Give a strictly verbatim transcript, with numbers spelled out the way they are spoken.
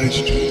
It's true.